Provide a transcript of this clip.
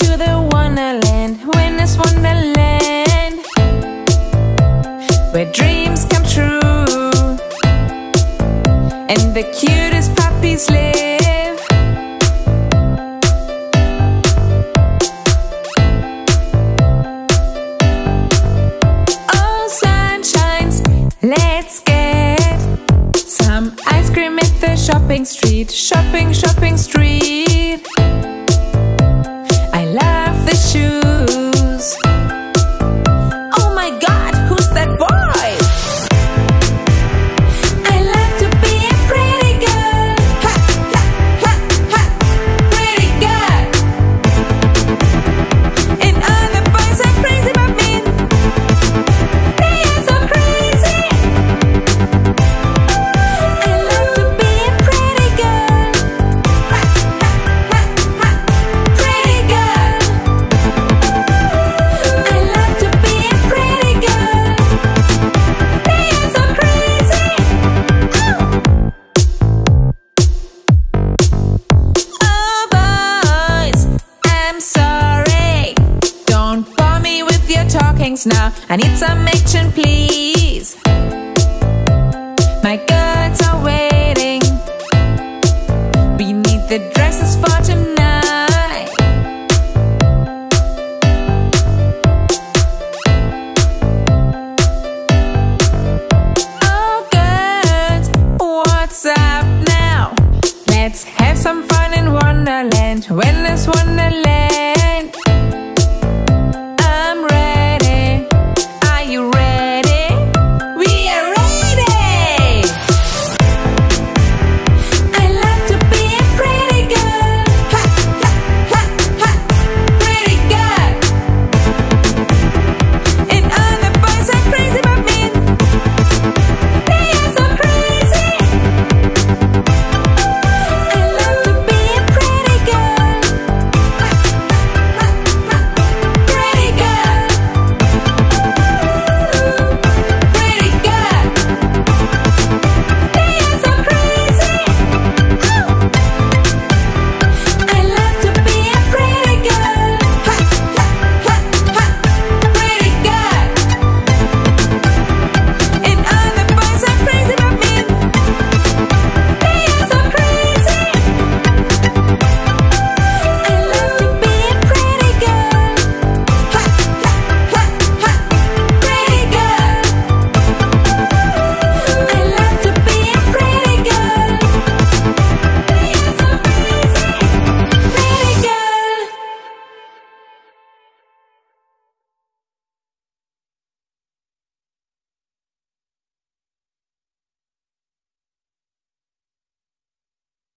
to the Wonderland, Winner's Wonderland, where dreams come true and the cutest puppies live. Oh, sunshines, let's get some ice cream at the shopping street. Shopping, shopping street. Now I need some action, please. My girls are waiting. We need the dresses for tonight.